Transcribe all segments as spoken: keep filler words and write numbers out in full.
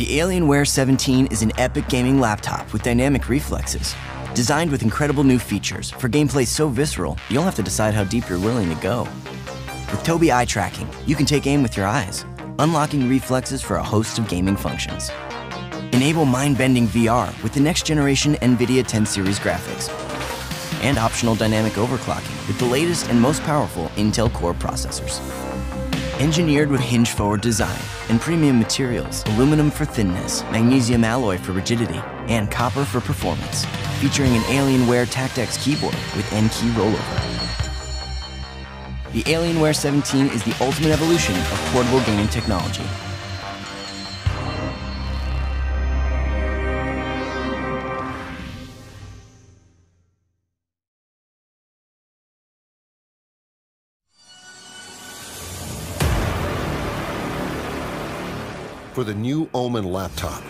The Alienware seventeen is an epic gaming laptop with dynamic reflexes, designed with incredible new features for gameplay so visceral, you'll have to decide how deep you're willing to go. With Tobii Eye Tracking, you can take aim with your eyes, unlocking reflexes for a host of gaming functions. Enable mind-bending V R with the next-generation Nvidia ten series graphics, and optional dynamic overclocking with the latest and most powerful Intel Core processors. Engineered with hinge-forward design and premium materials, aluminum for thinness, magnesium alloy for rigidity, and copper for performance, featuring an Alienware TactX keyboard with N-key rollover. The Alienware seventeen is the ultimate evolution of portable gaming technology. For the new Omen laptop,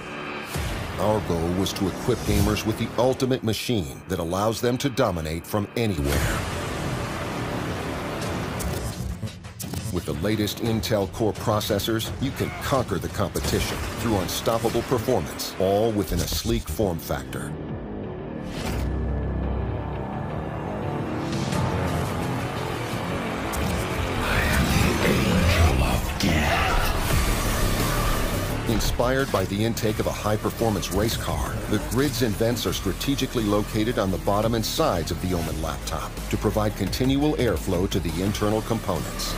our goal was to equip gamers with the ultimate machine that allows them to dominate from anywhere. With the latest Intel Core processors, you can conquer the competition through unstoppable performance, all within a sleek form factor. Inspired by the intake of a high-performance race car, the grids and vents are strategically located on the bottom and sides of the Omen laptop to provide continual airflow to the internal components.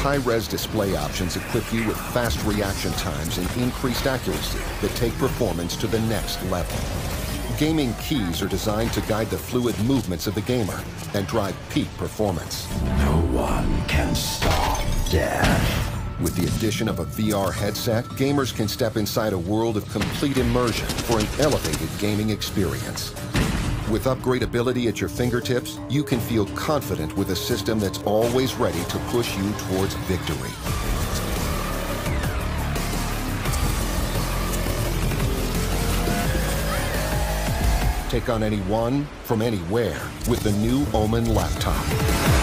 High-res display options equip you with fast reaction times and increased accuracy that take performance to the next level. Gaming keys are designed to guide the fluid movements of the gamer and drive peak performance. No one can stop death. With the addition of a V R headset, gamers can step inside a world of complete immersion for an elevated gaming experience. With upgradability at your fingertips, you can feel confident with a system that's always ready to push you towards victory. Take on anyone, from anywhere, with the new Omen laptop.